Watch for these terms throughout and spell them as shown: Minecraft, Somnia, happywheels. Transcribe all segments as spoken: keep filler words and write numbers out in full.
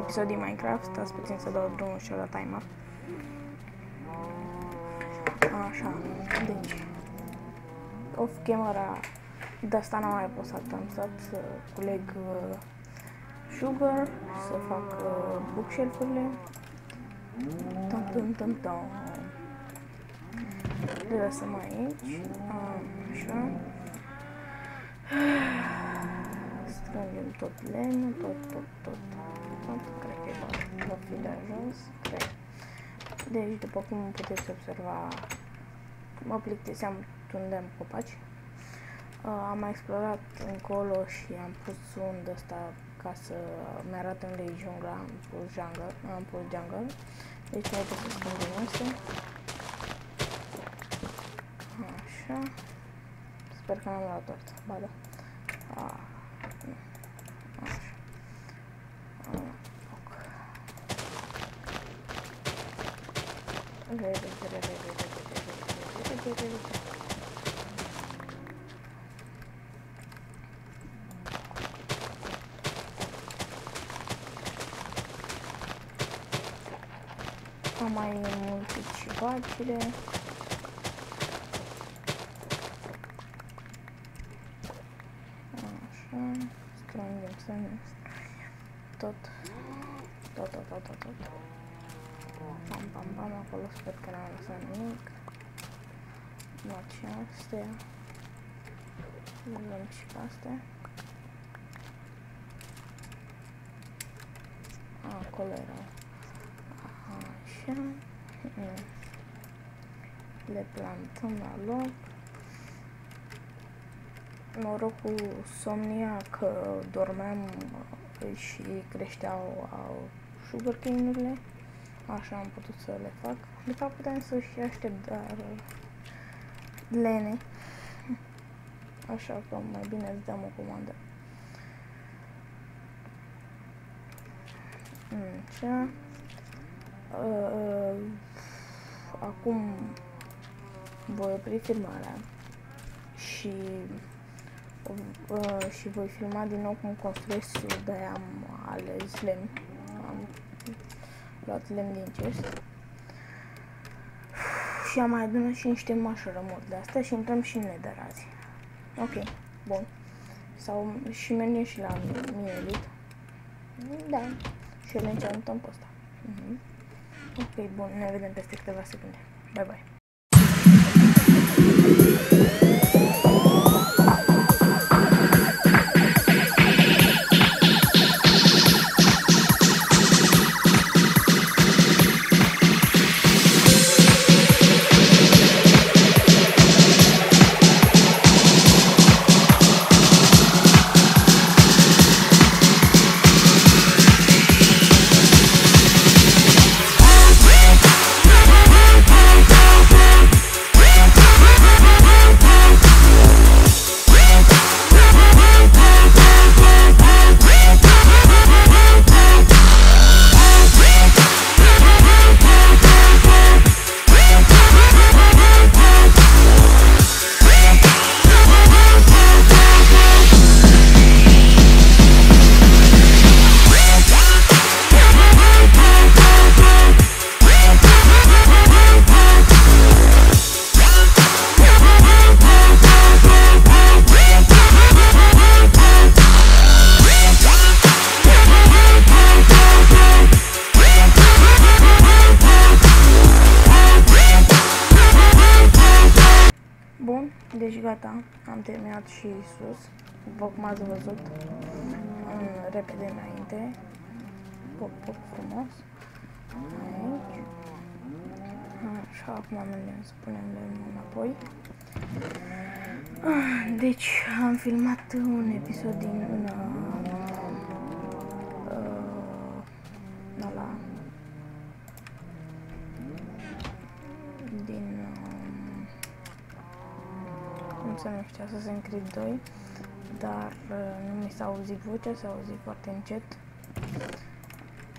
episod din Minecraft. Stați puțin să dau drumul și eu la timer. Așa, deci off camera, de asta n-am mai postat, am stat să culeg uh, sugar, să fac uh, bookshelf-urile. Tam, tam, tam, tam. Le lăsăm aici, așa. Strângem tot lemnul, tot, tot, tot, tot. Cred că e va fi de ajuns, cred. Deci, după cum puteți observa, mă plictiseam unde am copaci. Uh, am mai explorat încolo și am pus un de ăsta ca să mi-arată unde e jungla, am pus jungle, am pus jungle. Deci, mai pot să strângem asta. Așa. Sper că n-am luat tot. Ba da. Ah. Re, re, re, re, re, re, re, re, re. Am mai multe și vacile. Așa, strângem, strângem, tot, tot, tot, tot, tot, tot. Pam, pam, pam, acolo sper că n-am lăsat nimic. Luăm și astea. Luăm și pe astea. Acolo erau. Așa. Le plantăm la loc. Noroc cu Somnia că dormeam și creșteau sugarcane-urile. Așa am putut să le fac. De fapt puteam să și aștept, dar lene. Așa că mai bine îți dăm o comandă. Așa. Acum voi opri filmarea și și voi filma din nou cum construiesc, de am ales lemn. Am luat lemn din chest. Și am mai adunat și niște mașurămuri de astea și intrăm și în nether azi. Ok, bun. Sau și mergem și la minerit. Da, și le încearcăm pe ăsta. Uh-huh. Ok, bun, ne vedem peste câteva secunde. Bye, bye. Deci gata, am terminat și sus, după cum ați văzut, în, repede înainte, pop, pop, frumos, aici, așa, acum mergem să punem lemnul înapoi. Deci am filmat un episod din una, uh, ala, din să nu știu, să se încred doi, dar nu mi s-a auzit vocea, s-a auzit foarte încet.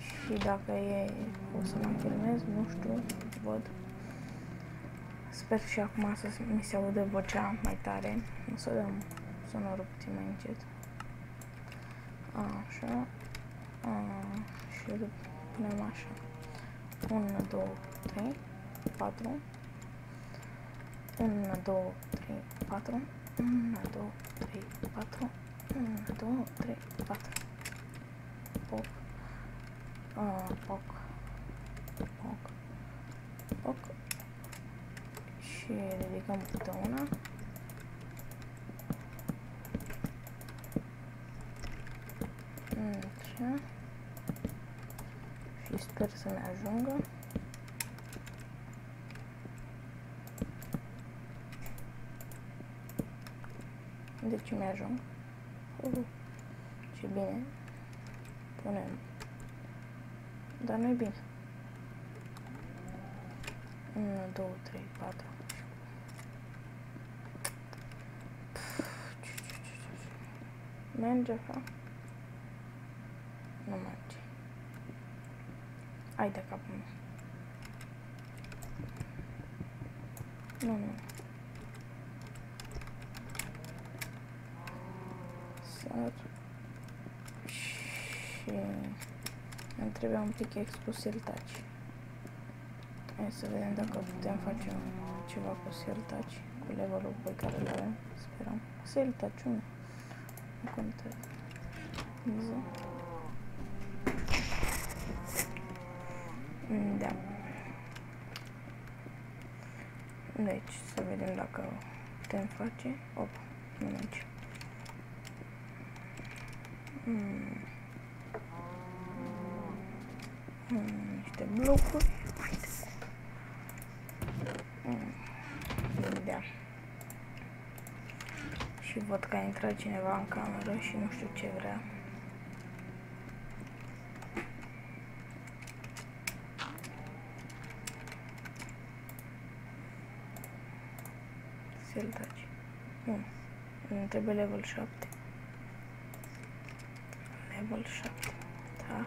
Și dacă e, o să mă filmez, nu știu, văd. Sper și acum să mi se audă vocea mai tare. O să dăm sonorul puțin mai încet. Așa. le punem așa. unu, doi, trei, patru, unu, doi, trei, patru, unu, doi, trei, patru, unu, doi, trei, patru. Poc, uh, poc, poc, poc. Și ridicăm câte una. Așa. Și sper să ne ajungă. Deci mi-ajung. Uh, ce bine. Punem. Dar nu-i bine. unu, doi, trei, patru. Merge așa. Nu merge. Hai de capul meu. Nu, nu. Sar. Și îmi trebuie un pic expus siltaci. Hai să vedem dacă putem face ceva cu siltaci. Cu levelul pe care îl avem. Sperăm. Siltaci unu. Nu contează. Da. Deci, să vedem dacă putem face. Op, nu merge. Mm. Mm, niște blocuri. Mm. Da. Și văd că a intrat cineva în cameră și nu știu ce vrea. Siltaci. Nu. Îmi trebuie level șapte. Level șapte. Da.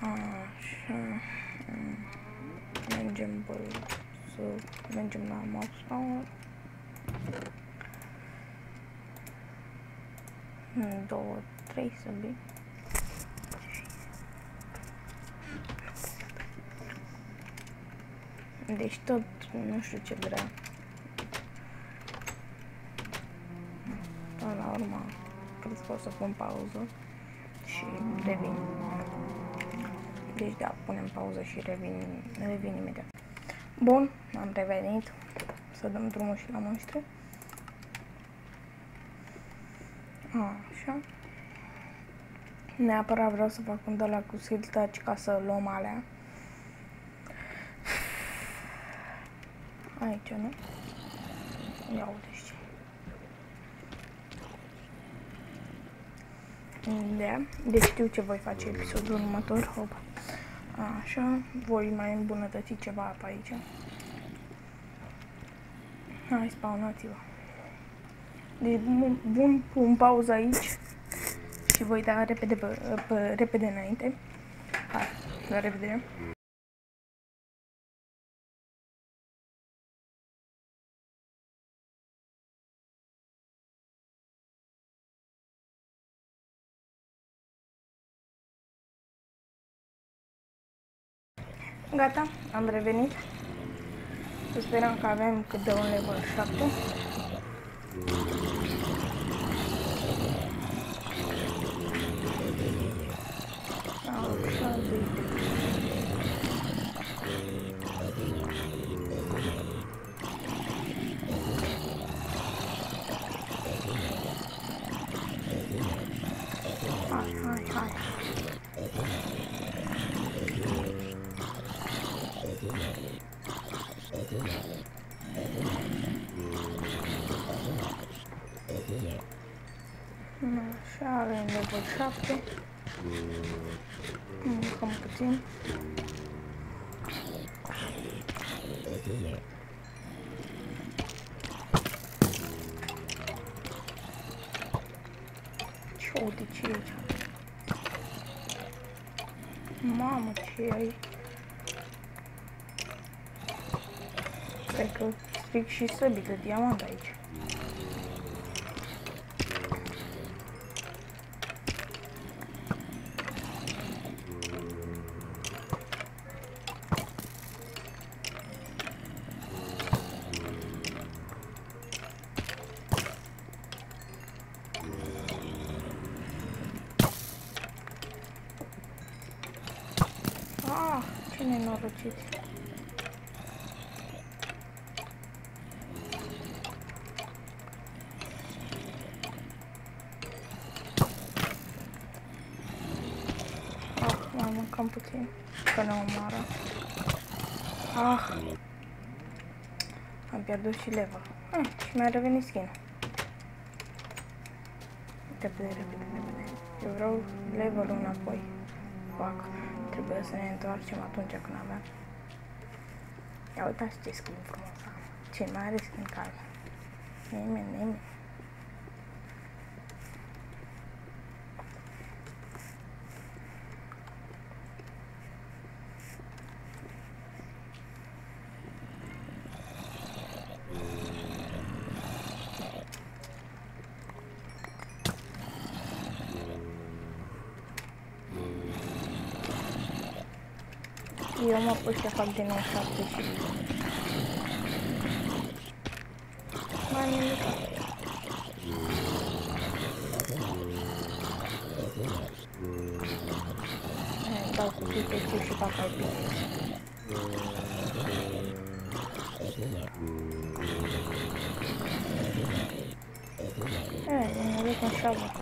Așa. Mergem pe... Să mergem la mouse power. unu, doi, trei, să bine. Deci tot, nu știu ce vrea. Până la urmă, cred că o să pun pauză și revin. Deci da, punem pauză și revin, revin imediat. Bun, am revenit. Să dăm drumul și la monștri. Așa. Neapărat vreau să fac un de la cu siltaci ca să luăm alea. Aici, nu? Ia uite ce. Da. Deci știu ce voi face episodul următor. Hop. Așa. Voi mai îmbunătăți ceva pe aici. Hai, spawnați-vă. Deci bun, pun pauză aici. Și voi da repede, pe, pe, repede înainte. Hai, la revedere. Gata, am revenit. Să sperăm că avem cât de un level șapte. Așa, hai, hai, hai. Așa, avem level șapte. Mâncăm puțin. Ce uite ce e aici? Mamă, ce e aici? Cred că stric și săbii de diamant aici. Ce nenorocit. Ah, mai mâncam puțin, că ne omoară. Ah, am pierdut și leva. Ah, și mi-a revenit skin-ul. Repede, repede, repede. Eu vreau level-ul înapoi. Fac. Trebuie să ne întoarcem atunci când aveam. Ia uitați ce skin frumos am. Ce mai are skin calm. Nimeni, nimeni. Eu mă pus să fac din nou șapte și... mai nimic. Dau cu pic și fac albi. E, mă duc în șabă.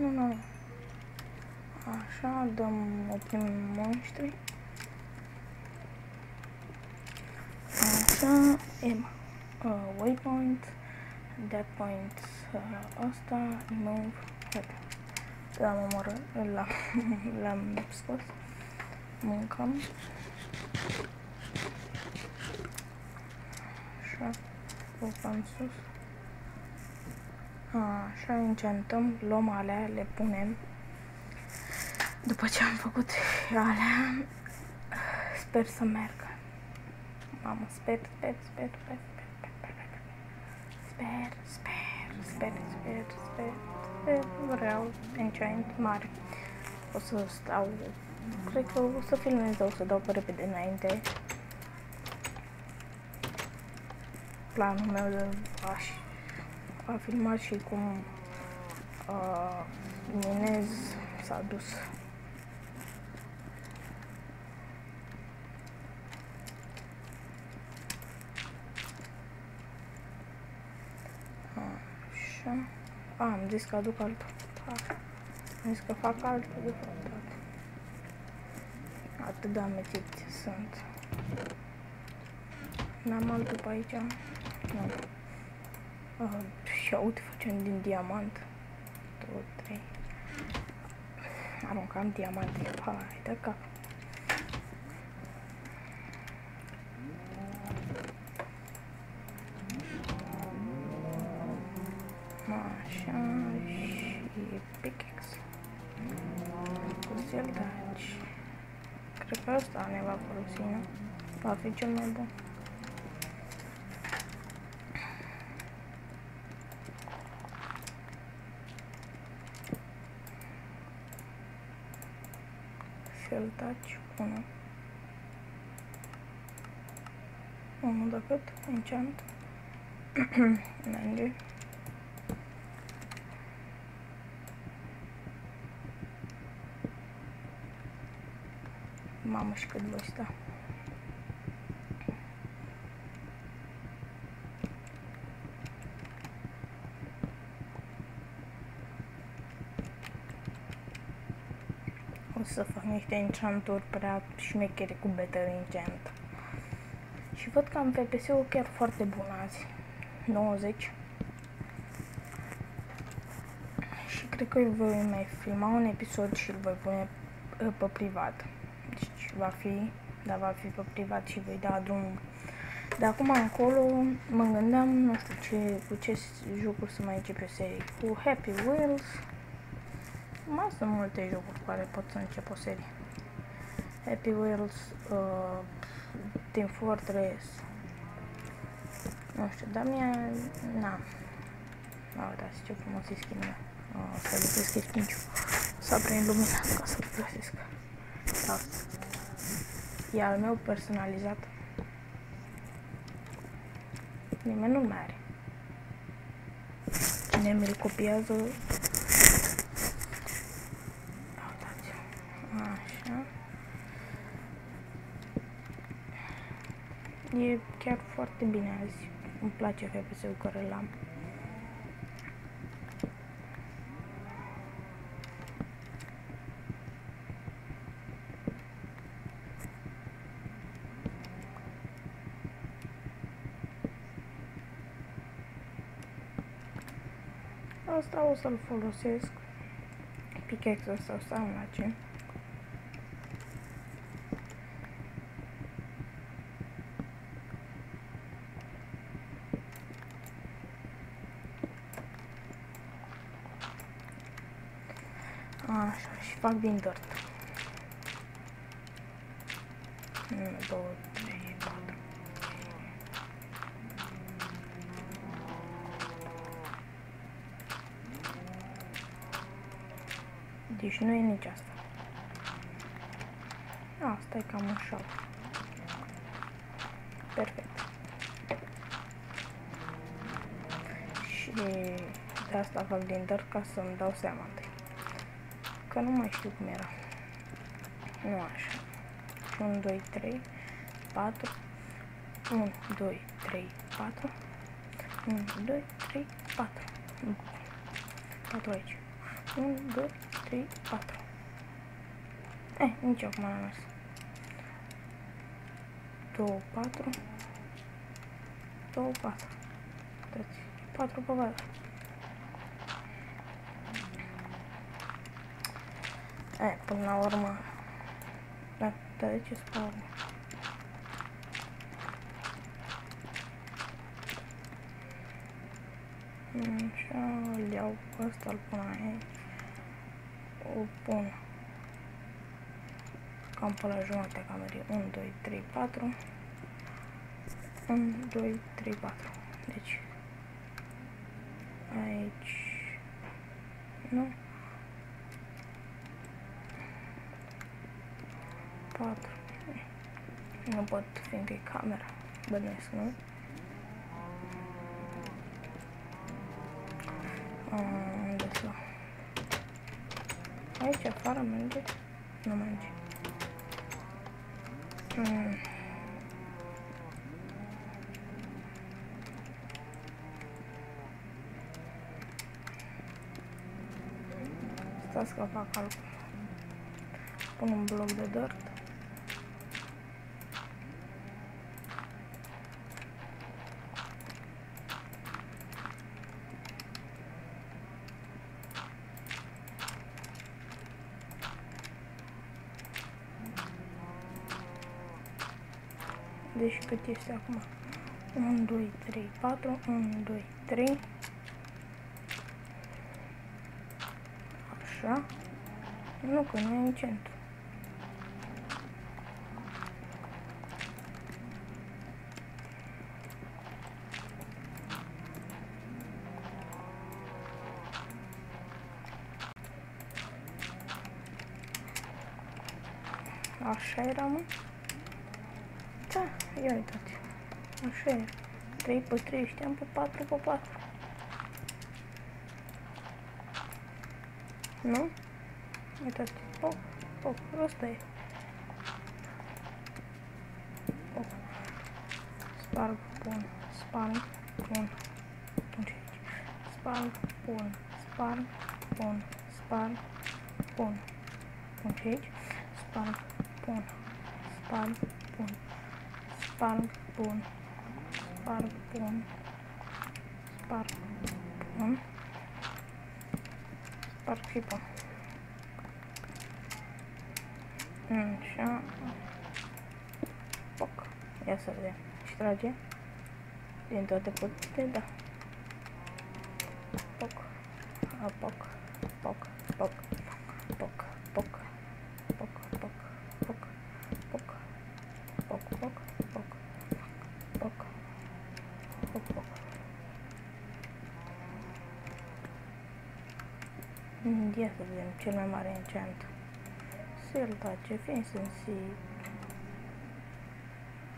Nu, nu. Așa, dăm o primă monștri. Așa, M. Uh, waypoint, that point, uh, asta, move, gata. L-am omorât, l-am scos. Mâncam. Așa, pupam sus. Așa, încentăm, luăm alea, le punem. După ce am făcut alea, sper să meargă. Mamă, sper, sper, sper, sper, sper, sper, sper, sper, sper, sper, sper, vreau enchant mare. O să stau, cred că o să filmez, o să dau pe repede înainte. Planul meu de aș. A filmat și cum uh, minez s-a dus. Așa. A, am zis că aduc altul. Am zis că fac altul, de fapt. Atât de amețit sunt. N-am altul pe aici? Nu. Uh, și uite, facem din diamant. două, trei. Aruncam diamante. Hai, de cap. Așa, și pickaxe. Cu zel de aici. Cred că asta ne va folosi, nu? Va fi cel mai bun. Să-l taci, unu. Unu de cât? Enchant. Merge. Mamă, și cât voi sta. Să fac niște enchanturi prea șmechere cu better enchant. Și văd că am F P S-ul chiar foarte bun azi, nouăzeci. Și cred că voi mai filma un episod și îl voi pune pe privat. Deci va fi, dar va fi pe privat și voi da drumul. De acum încolo mă gândeam, nu știu ce, cu ce jocuri să mai încep o serie. Cu Happy Wheels. Mai sunt multe jocuri cu care pot să încep o serie. Happy Wheels, uh, Team Fortress. Nu știu, dar mie... na. A, uitați ce frumos e skin-ul. O să lipesc skin-ul. S-a prind lumina ca să-l plăsesc. Da. E al meu personalizat. Nimeni nu mai are. bine, mi-l copiază. Așa. E chiar foarte bine azi. Îmi place H P S-ul care l-am. Asta o să-l folosesc, pickaxe-ul sau sandwich. Așa, și fac din dirt. unu, doi, trei, patru. Deci nu e nici asta. Asta e cam așa. Perfect. Și de asta fac din dirt ca să-mi dau seama întâi. Că nu mai știu cum era. Nu așa. unu, doi, trei, patru. unu, doi, trei, patru. unu, doi, trei, patru. patru aici. unu, doi, trei, patru. Eh, nici acum n-am mers. doi, patru. doi, patru. patru pe vară. Eh, până la urmă. Da, dar de ce spune? Așa, îl iau pe ăsta, îl pun aici. O pun cam pe la jumătatea camerei. unu, doi, trei, patru. unu, doi, trei, patru. Deci aici nu patru. Nu pot, fiindcă e camera. Bănuiesc, nu? Unde să? Aici afară merge? Nu merge. Mm. Stați că fac calcul. Pun un bloc de dirt. Deci cât este acum? unu, doi, trei, patru, unu, doi, trei. Așa. Nu, că nu e în centru. Așa era, mă? Da, ia uitați. Așa e. trei pe trei, știam, pe patru pe patru. Nu? Uitați. Pop, pop, ăsta e. Pop. Sparg, pun, sparg, pun. Pun și aici. Sparg, pun, sparg, pun, sparg, pun. Pun și aici. Sparg, pun, sparg, pun. Sparg, pun, sparg, pun, sparg, pun, sparg și pun. Așa. Poc. Ia să vedem. Și trage din toate părțile, da. Poc, a, poc, poc, poc, poc, poc, poc, poc, poc, poc, poc, poc. Ia să vedem cel mai mare enchant. Să-l tace, Finsency,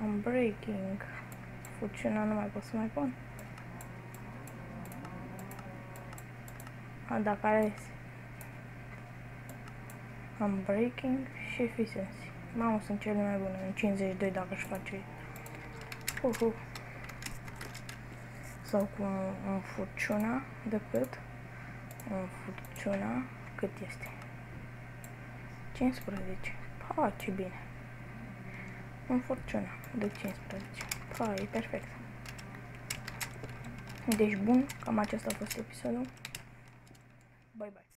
Unbreaking, Fucina nu mai pot să mai pun. Ah, da, care am breaking și efficiency. Mamă, sunt cele mai bune, în cincizeci și doi dacă își face uhu. Sau cu un furciuna de cât? Un furciuna cât este? cincisprezece. Pa, ce bine. Un furciuna de cincisprezece. Pa, e perfect. Deci bun, cam acesta a fost episodul. Bye bye.